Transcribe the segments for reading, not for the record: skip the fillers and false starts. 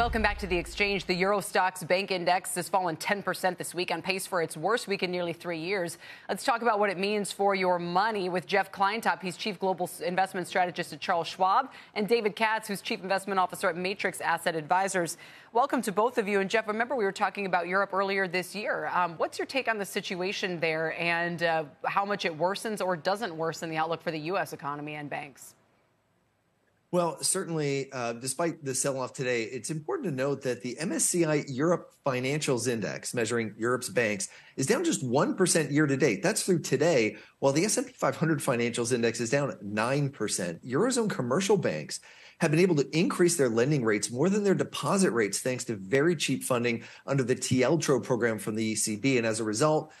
Welcome back to the exchange. The Euro Stoxx Bank Index has fallen 10% this week, on pace for its worst week in nearly 3 years. Let's talk about what it means for your money with Jeff Kleintop. He's Chief Global Investment Strategist at Charles Schwab, and David Katz, who's Chief Investment Officer at Matrix Asset Advisors. Welcome to both of you. And Jeff, remember we were talking about Europe earlier this year. What's your take on the situation there and how much it worsens or doesn't worsen the outlook for the U.S. economy and banks? Well, certainly, despite the sell-off today, it's important to note that the MSCI Europe Financials Index, measuring Europe's banks, is down just 1% year-to-date. That's through today, while the S&P 500 Financials Index is down 9%. Eurozone commercial banks have been able to increase their lending rates more than their deposit rates thanks to very cheap funding under the TLTRO program from the ECB, and as a result,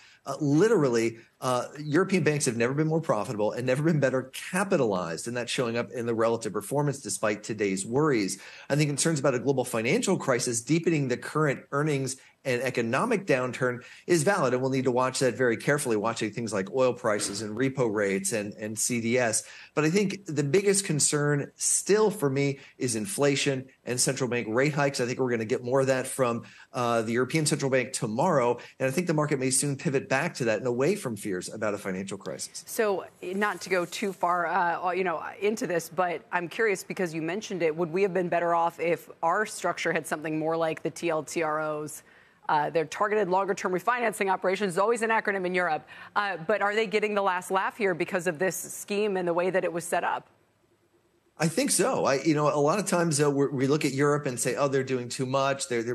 European banks have never been more profitable and never been better capitalized, and that's showing up in the relative performance despite today's worries. I think concerns about a global financial crisis deepening the current earnings and economic downturn is valid, and we'll need to watch that very carefully, watching things like oil prices and repo rates and CDS. But I think the biggest concern still for me is inflation and central bank rate hikes. I think we're going to get more of that from the European Central Bank tomorrow, and I think the market may soon pivot back to that and away from fears about a financial crisis. So not to go too far into this, but I'm curious because you mentioned it. Would we have been better off if our structure had something more like the TLTROs? Their targeted longer-term refinancing operations is always an acronym in Europe. But are they getting the last laugh here because of this scheme and the way that it was set up? I think so. A lot of times we look at Europe and say, oh, they're doing too much. There's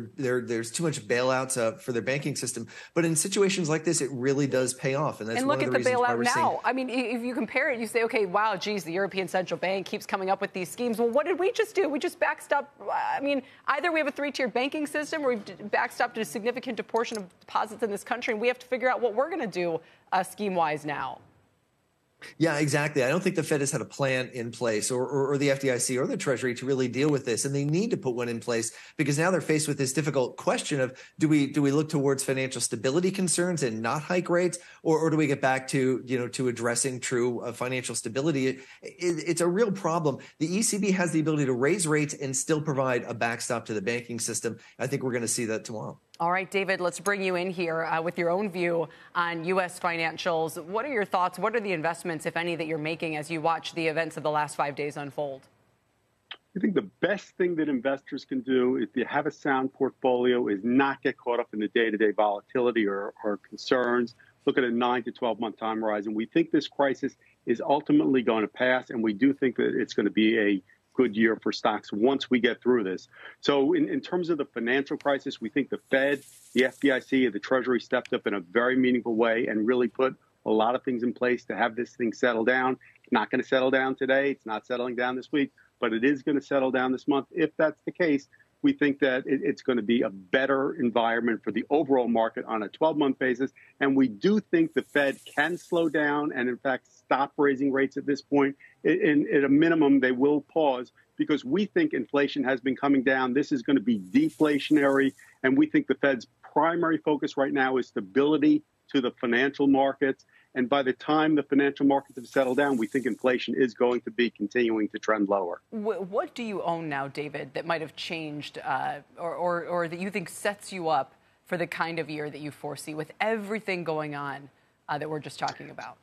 too much bailouts for their banking system. But in situations like this, it really does pay off. And that's one of the reasons why we're seeing. And look at the bailout now. I mean, if you compare it, you say, okay, wow, geez, the European Central Bank keeps coming up with these schemes. Well, what did we just do? We just backstopped. I mean, either we have a three-tier banking system or we've backstopped a significant portion of deposits in this country, and we have to figure out what we're going to do scheme-wise now. Yeah, exactly. I don't think the Fed has had a plan in place or the FDIC or the Treasury to really deal with this. And they need to put one in place because now they're faced with this difficult question of do we look towards financial stability concerns and not hike rates, or do we get back to, to addressing true financial stability? It's a real problem. The ECB has the ability to raise rates and still provide a backstop to the banking system. I think we're going to see that tomorrow. All right, David, let's bring you in here with your own view on U.S. financials. What are your thoughts? What are the investments, if any, that you're making as you watch the events of the last 5 days unfold? I think the best thing that investors can do if you have a sound portfolio is not get caught up in the day-to-day volatility or concerns. Look at a 9 to 12-month time horizon. We think this crisis is ultimately going to pass, and we do think that it's going to be a good year for stocks once we get through this. So in terms of the financial crisis, we think the Fed, the FDIC, and the Treasury stepped up in a very meaningful way and really put a lot of things in place to have this thing settle down. It's not going to settle down today. It's not settling down this week, but it is going to settle down this month. If that's the case, we think that it's going to be a better environment for the overall market on a 12-month basis. And we do think the Fed can slow down and, in fact, stop raising rates at this point. At a minimum, they will pause because we think inflation has been coming down. This is going to be deflationary. And we think the Fed's primary focus right now is stability to the financial markets. And by the time the financial markets have settled down, we think inflation is going to be continuing to trend lower. What do you own now, David, that might have changed or that you think sets you up for the kind of year that you foresee with everything going on that we're just talking about?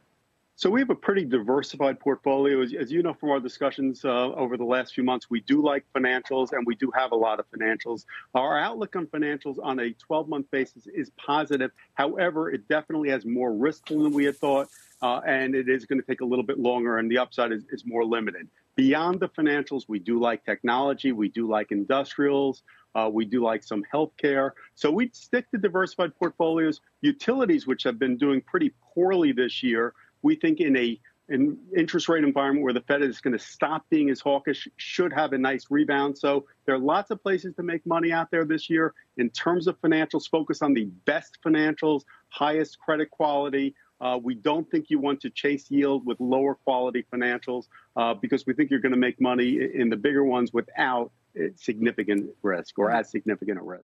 So we have a pretty diversified portfolio. As you know from our discussions over the last few months, we do like financials, and we do have a lot of financials. Our outlook on financials on a 12-month basis is positive. However, it definitely has more risk than we had thought, and it is going to take a little bit longer, and the upside is more limited. Beyond the financials, we do like technology. We do like industrials. We do like some healthcare. So we'd stick to diversified portfolios. Utilities, which have been doing pretty poorly this year, we think in an interest rate environment where the Fed is going to stop being as hawkish should have a nice rebound. So there are lots of places to make money out there this year. In terms of financials, focus on the best financials, highest credit quality. We don't think you want to chase yield with lower quality financials because we think you're going to make money in the bigger ones without significant risk or at significant a risk.